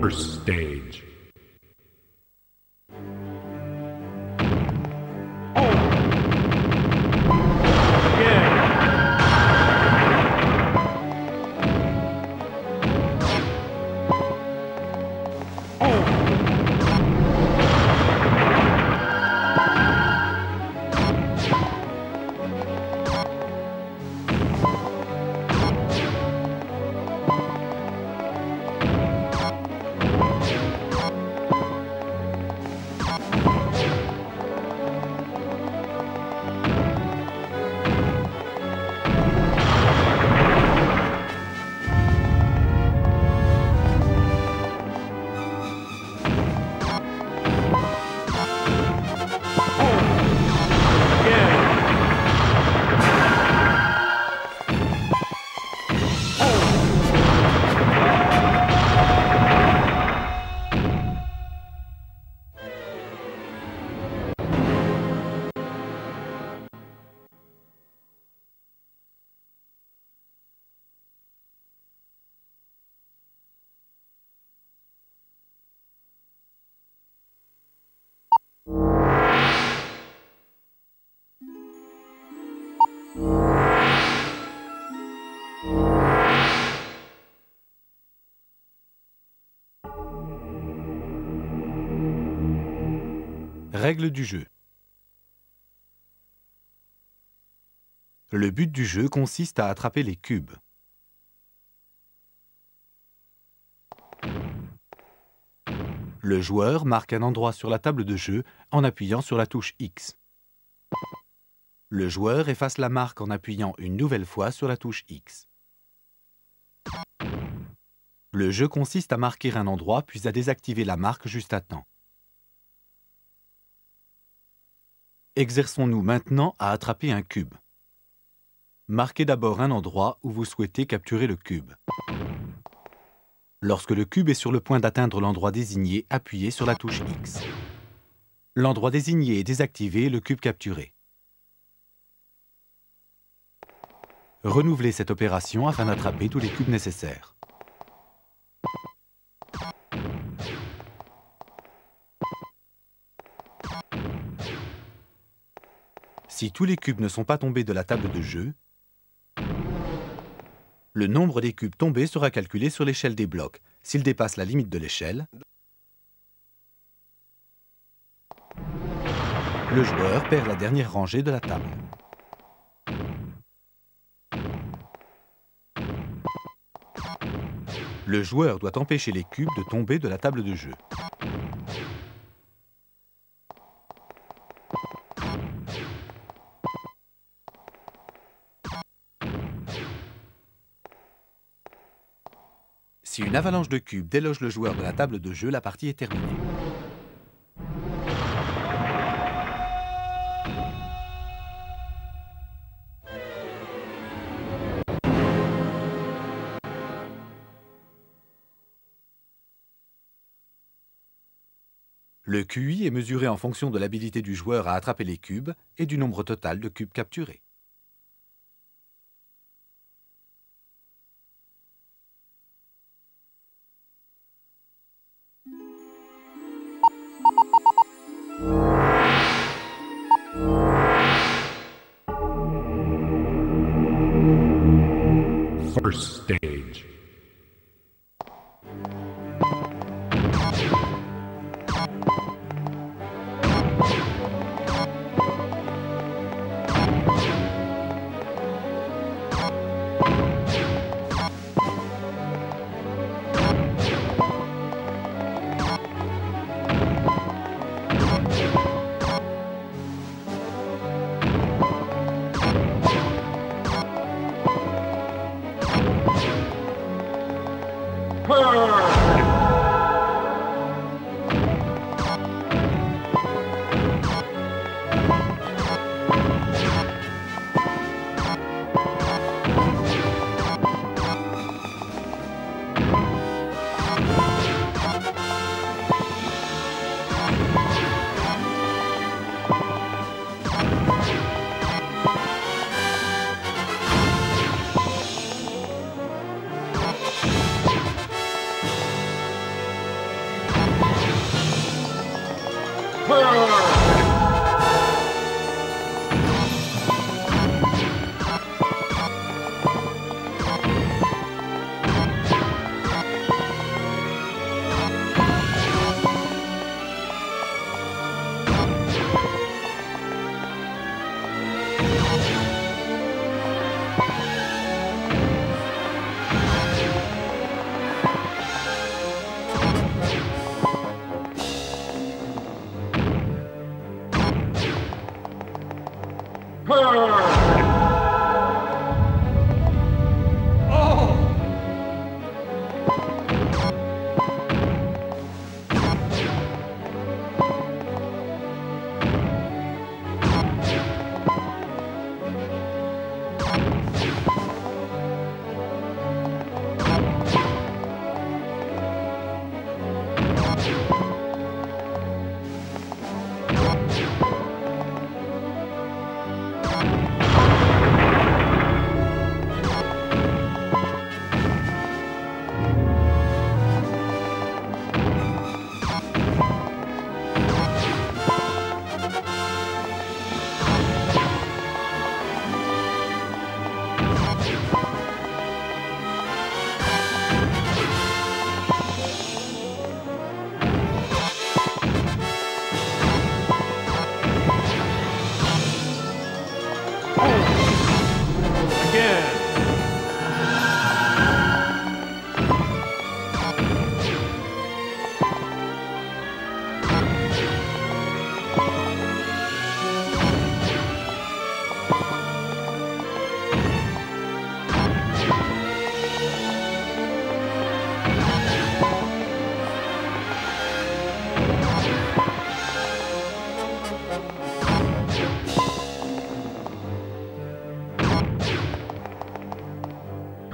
first stage. Règles du jeu. Le but du jeu consiste à attraper les cubes. Le joueur marque un endroit sur la table de jeu en appuyant sur la touche X. Le joueur efface la marque en appuyant une nouvelle fois sur la touche X. Le jeu consiste à marquer un endroit puis à désactiver la marque juste à temps. Exerçons-nous maintenant à attraper un cube. Marquez d'abord un endroit où vous souhaitez capturer le cube. Lorsque le cube est sur le point d'atteindre l'endroit désigné, appuyez sur la touche X. L'endroit désigné est désactivé et le cube capturé. Renouvelez cette opération afin d'attraper tous les cubes nécessaires. Si tous les cubes ne sont pas tombés de la table de jeu, le nombre des cubes tombés sera calculé sur l'échelle des blocs. S'il dépasse la limite de l'échelle, le joueur perd la dernière rangée de la table. Le joueur doit empêcher les cubes de tomber de la table de jeu. Si une avalanche de cubes déloge le joueur de la table de jeu, la partie est terminée. Le QI est mesuré en fonction de l'habilité du joueur à attraper les cubes et du nombre total de cubes capturés. First stage.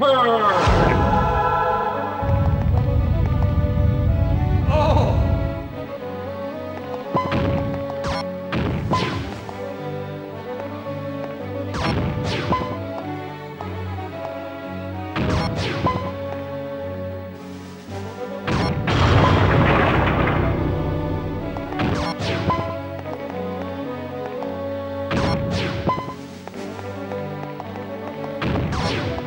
her! You